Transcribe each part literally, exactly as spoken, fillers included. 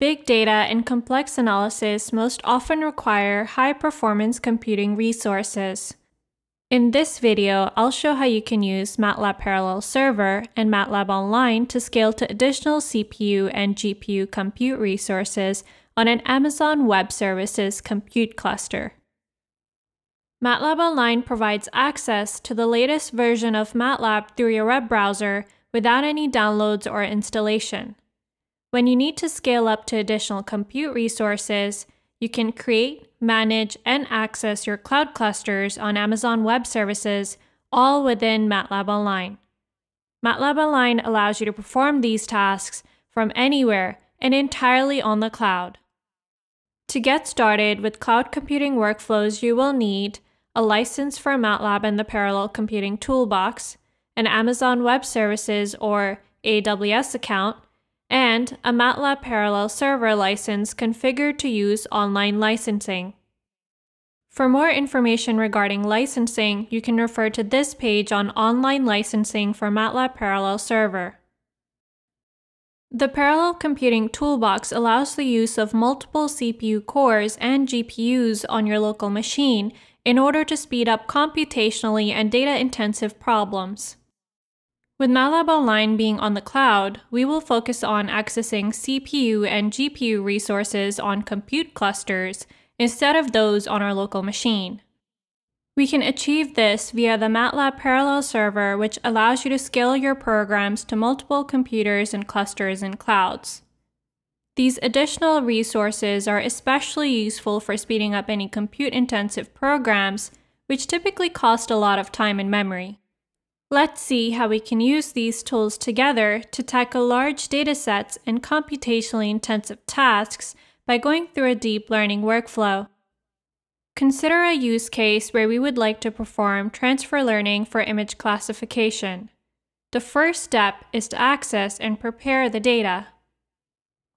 Big data and complex analysis most often require high-performance computing resources. In this video, I'll show how you can use MATLAB Parallel Server and MATLAB Online to scale to additional C P U and G P U compute resources on an Amazon Web Services compute cluster. MATLAB Online provides access to the latest version of MATLAB through your web browser without any downloads or installation. When you need to scale up to additional compute resources, you can create, manage, and access your cloud clusters on Amazon Web Services, all within MATLAB Online. MATLAB Online allows you to perform these tasks from anywhere and entirely on the cloud. To get started with cloud computing workflows, you will need a license for MATLAB and the Parallel Computing Toolbox, an Amazon Web Services or A W S account, and a MATLAB Parallel Server license configured to use online licensing. For more information regarding licensing, you can refer to this page on online licensing for MATLAB Parallel Server. The Parallel Computing Toolbox allows the use of multiple C P U cores and G P Us on your local machine in order to speed up computationally and data-intensive problems. With MATLAB Online being on the cloud, we will focus on accessing C P U and G P U resources on compute clusters instead of those on our local machine. We can achieve this via the MATLAB Parallel Server, which allows you to scale your programs to multiple computers and clusters and clouds. These additional resources are especially useful for speeding up any compute-intensive programs, which typically cost a lot of time and memory. Let's see how we can use these tools together to tackle large datasets and computationally intensive tasks by going through a deep learning workflow. Consider a use case where we would like to perform transfer learning for image classification. The first step is to access and prepare the data.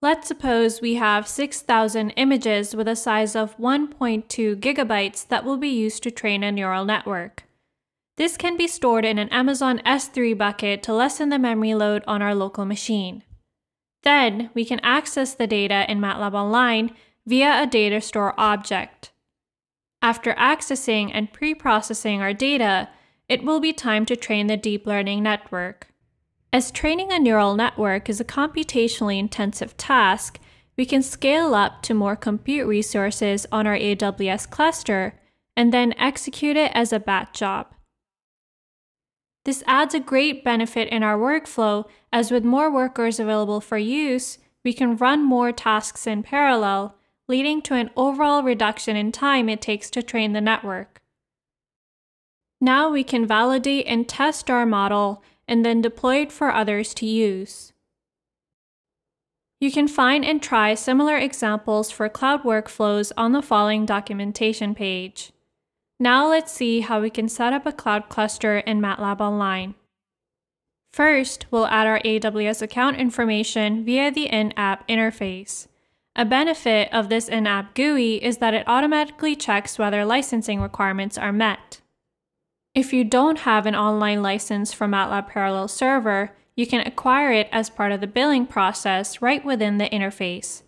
Let's suppose we have six thousand images with a size of one point two gigabytes that will be used to train a neural network. This can be stored in an Amazon S three bucket to lessen the memory load on our local machine. Then, we can access the data in MATLAB Online via a data store object. After accessing and pre-processing our data, it will be time to train the deep learning network. As training a neural network is a computationally intensive task, we can scale up to more compute resources on our A W S cluster and then execute it as a batch job. This adds a great benefit in our workflow, as with more workers available for use, we can run more tasks in parallel, leading to an overall reduction in time it takes to train the network. Now we can validate and test our model and then deploy it for others to use. You can find and try similar examples for cloud workflows on the following documentation page. Now let's see how we can set up a cloud cluster in MATLAB Online. First, we'll add our A W S account information via the in-app interface. A benefit of this in-app G U I is that it automatically checks whether licensing requirements are met. If you don't have an online license for MATLAB Parallel Server, you can acquire it as part of the billing process right within the interface.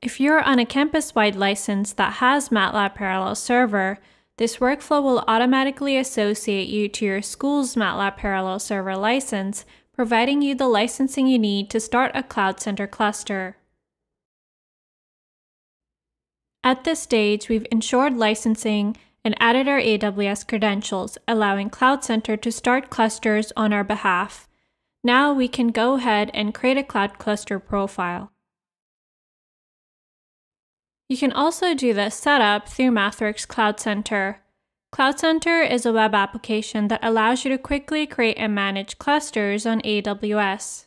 If you're on a campus-wide license that has MATLAB Parallel Server, this workflow will automatically associate you to your school's MATLAB Parallel Server license, providing you the licensing you need to start a Cloud Center cluster. At this stage, we've ensured licensing and added our A W S credentials, allowing Cloud Center to start clusters on our behalf. Now we can go ahead and create a cloud cluster profile. You can also do this setup through MathWorks Cloud Center. Cloud Center is a web application that allows you to quickly create and manage clusters on A W S.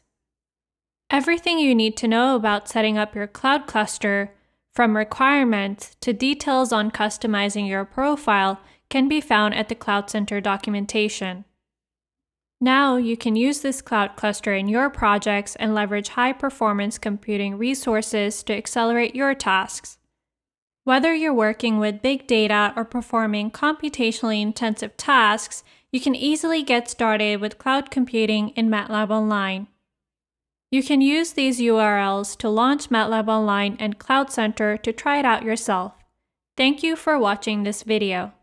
Everything you need to know about setting up your cloud cluster, from requirements to details on customizing your profile, can be found at the Cloud Center documentation. Now you can use this cloud cluster in your projects and leverage high-performance computing resources to accelerate your tasks. Whether you're working with big data or performing computationally intensive tasks, you can easily get started with cloud computing in MATLAB Online. You can use these U R Ls to launch MATLAB Online and Cloud Center to try it out yourself. Thank you for watching this video.